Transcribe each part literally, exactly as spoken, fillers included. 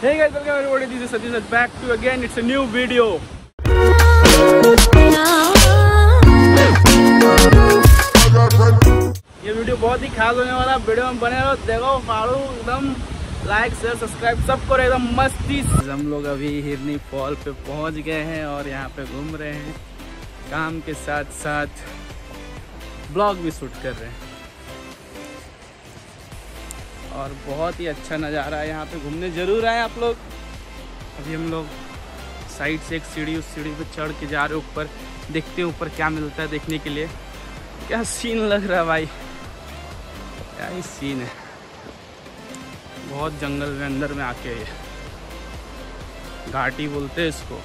Hey guys, welcome everybody. This is Satish back to again. It's a new video. ये video बहुत ही खास होने वाला, वीडियो में बने रहो, देखो, फाड़ो एकदम, लाइक शेयर सब्सक्राइब सब करो एकदम मस्ती। हम लोग अभी हिरनी फॉल पे पहुंच गए हैं और यहाँ पे घूम रहे हैं, काम के साथ साथ ब्लॉग भी शूट कर रहे हैं और बहुत ही अच्छा नज़ारा है। यहाँ पे घूमने ज़रूर आए आप लोग। अभी हम लोग साइड से एक सीढ़ी, उस सीढ़ी पे चढ़ के जा रहे हैं ऊपर, देखते हैं ऊपर क्या मिलता है देखने के लिए। क्या सीन लग रहा है भाई, क्या ही सीन है। बहुत जंगल में अंदर में आके, ये घाटी बोलते हैं इसको।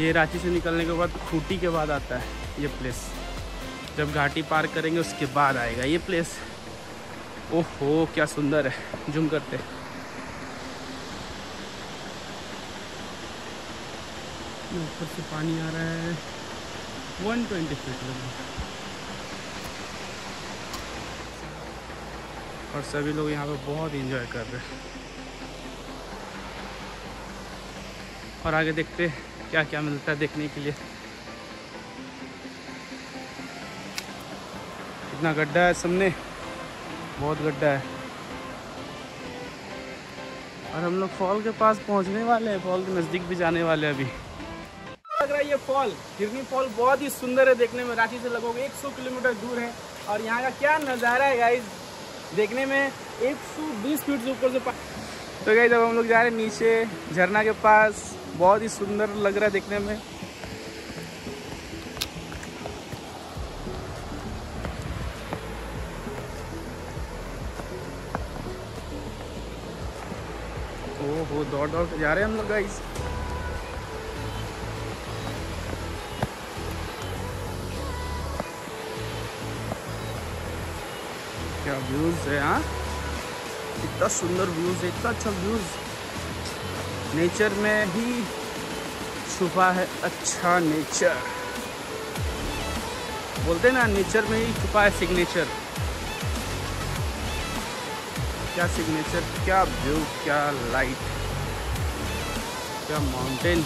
ये रांची से निकलने के बाद खूंटी के बाद आता है ये प्लेस। जब घाटी पार करेंगे उसके बाद आएगा ये प्लेस। ओहो क्या सुंदर है, जूम करते। ऊपर से पानी आ रहा है एक सौ बीस फीट लगभग और सभी लोग यहाँ पे बहुत एंजॉय कर रहे हैं। और आगे देखते क्या क्या मिलता है देखने के लिए। इतना गड्ढा है सामने, बहुत गड्ढा है और हम लोग फॉल के पास पहुंचने वाले हैं, फॉल के नज़दीक भी जाने वाले हैं। अभी लग रहा है ये फॉल, हिरनी फॉल बहुत ही सुंदर है देखने में। रांची से लगभग एक सौ किलोमीटर दूर है और यहाँ का क्या नज़ारा है गाइज, देखने में। एक सौ बीस फीट से ऊपर से पा... तो गाइज अब हम लोग जा रहे हैं नीचे झरना के पास, बहुत ही सुंदर लग रहा है देखने में। वो दौड़ दौड़ के जा रहे हैं हम लोग गाइस। क्या व्यूज है, हाँ इतना सुंदर व्यूज है, इतना अच्छा व्यूज नेचर में ही छुपा है। अच्छा नेचर बोलते हैं ना, नेचर में ही छुपा है सिग्नेचर। क्या सिग्नेचर, क्या व्यू, क्या लाइट, क्या माउंटेन।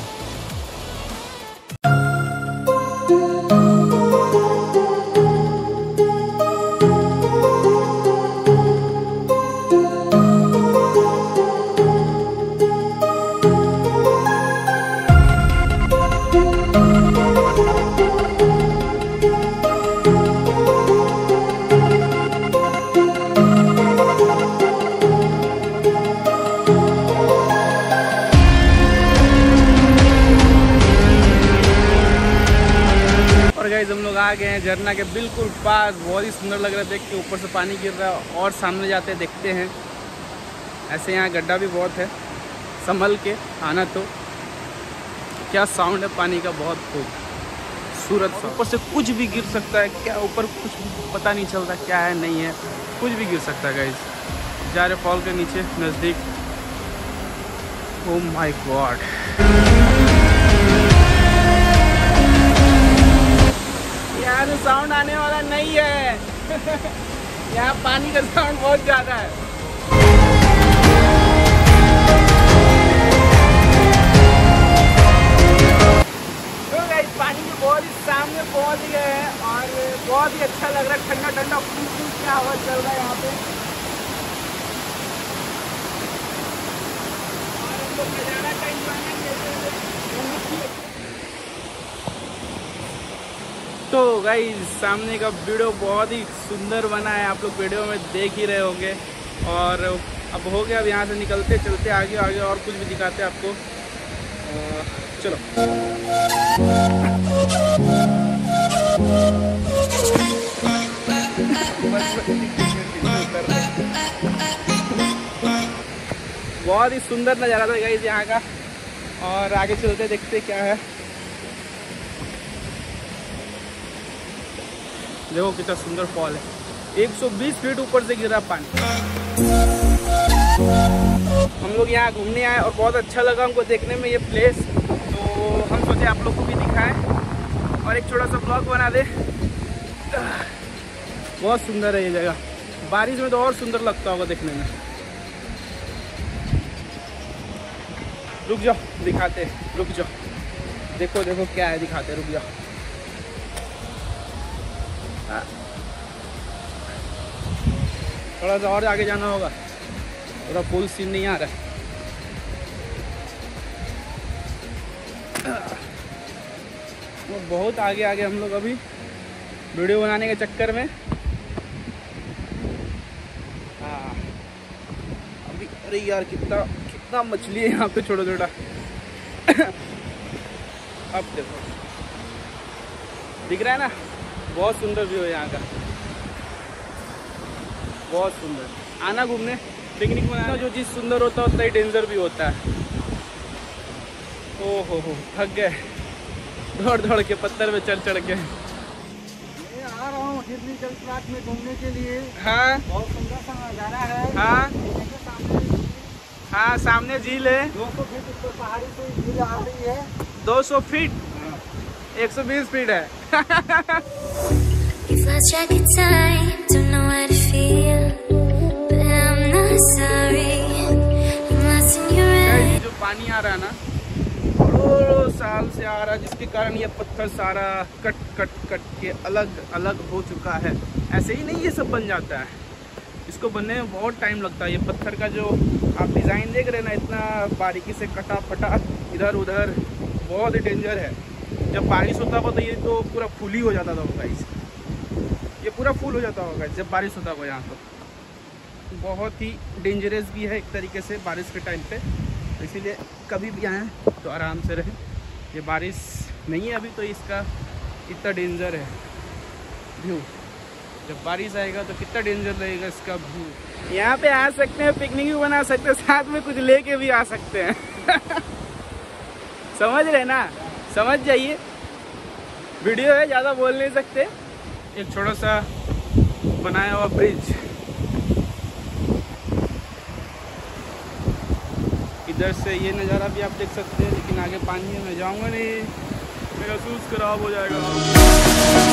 हम लोग आ गए हैं झरना के बिल्कुल पास, बहुत ही सुंदर लग रहा है देख के। ऊपर से पानी गिर रहा है और सामने जाते हैं, देखते हैं। ऐसे यहाँ गड्ढा भी बहुत है, संभल के आना। तो क्या साउंड है पानी का, बहुत खूबसूरत। ऊपर से कुछ भी गिर सकता है, क्या ऊपर कुछ पता नहीं चलता क्या है नहीं है, कुछ भी गिर सकता है गाइज। जा रहे फॉल के नीचे नज़दीक। ओ माई गॉड साउंड आने वाला नहीं है यहाँ पानी का साउंड बहुत ज्यादा है। तो गाइस पानी के बहुत ही सामने पहुंच गए हैं और बहुत ही अच्छा लग रहा है, ठंडा ठंडा की हवा चल रहा है यहाँ पे। और नजारा का इंजॉय। तो गाइस सामने का वीडियो बहुत ही सुंदर बना है, आप लोग वीडियो में देख ही रहे होंगे। और अब हो गया, अब यहाँ से निकलते चलते आगे आगे और कुछ भी दिखाते हैं आपको। आ, चलो बहुत ही सुंदर नज़ारा था गाइस यहाँ का। और आगे चलते देखते क्या है, देखो कितना सुंदर फॉल है। एक सौ बीस फीट ऊपर से गिरा पानी। हम लोग यहाँ घूमने आए और बहुत अच्छा लगा हमको देखने में ये प्लेस, तो हम सोचे आप लोग को भी दिखाएं और एक छोटा सा ब्लॉग बना दे। बहुत सुंदर है ये जगह, बारिश में तो और सुंदर लगता होगा देखने में। रुक जाओ दिखाते, रुक जाओ, देखो देखो क्या है, दिखाते, रुक जाओ। हाँ, थोड़ा सा और आगे जाना होगा, थोड़ा पुल सीन नहीं आ रहा है। वो बहुत आगे आगे हम लोग अभी वीडियो बनाने के चक्कर में। हाँ अभी, अरे यार कितना कितना मछली है यहाँ पे, छोटा छोटा। अब देखो दिख रहा है ना, बहुत सुंदर व्यू है यहाँ का, बहुत सुंदर। आना घूमने, पिकनिक मनाना, जो चीज़ सुंदर होता है उतना ही डेंजर भी होता है। ओहो हो, थक गए दौड़ दौड़ के, पत्थर में चढ़ चढ़ के। मैं आ रहा हूँ हिरनी जलप्रपात में घूमने के लिए। हाँ बहुत सुंदर सा नजारा है। हाँ हाँ, सामने झील है, दो सौ फीट ऊपर पहाड़ी से झील आ रही है। दो सौ फीट? एक सौ बीस फीट है। जो पानी आ रहा है ना, साल से आ रहा, जिसके कारण ये पत्थर सारा कट कट कट के अलग अलग हो चुका है। ऐसे ही नहीं ये सब बन जाता है, इसको बनने में बहुत टाइम लगता है। ये पत्थर का जो आप डिज़ाइन देख रहे हैं ना, इतना बारीकी से कटा फटा इधर उधर, बहुत ही डेंजर है। जब बारिश होता हुआ तो ये तो पूरा फुल ही हो जाता था होगा, इसे ये पूरा फुल हो जाता होगा जब बारिश होता हुआ। यहाँ तो बहुत ही डेंजरस भी है एक तरीके से बारिश के टाइम पर, इसीलिए कभी भी आएँ तो आराम से रहें। ये बारिश नहीं है अभी तो इसका इतना डेंजर है व्यू, जब बारिश आएगा तो कितना डेंजर रहेगा इसका व्यू। यहाँ पे आ सकते हैं, पिकनिक भी बना सकते हैं, साथ में कुछ लेके भी आ सकते हैं। समझ रहे ना, समझ जाइए, वीडियो है, ज़्यादा बोल नहीं सकते। एक छोटा सा बनाया हुआ ब्रिज, इधर से ये नज़ारा भी आप देख सकते हैं, लेकिन आगे पानी में मैं जाऊँगा नहीं, मेरा शूज़ खराब हो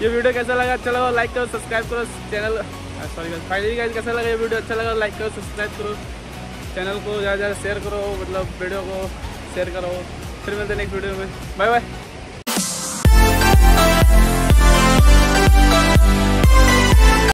ये वीडियो कैसा लगा, अच्छा लगा लाइक करो, सब्सक्राइब करो channel, sorry guys. Finally guys कैसा लगा ये वीडियो, अच्छा लगा लाइक करो, सब्सक्राइब करो चैनल को, ज़्यादा ज़्यादा शेयर करो, मतलब वीडियो को शेयर करो। फिर मिलते हैं नेक्स्ट वीडियो में, बाय बाय।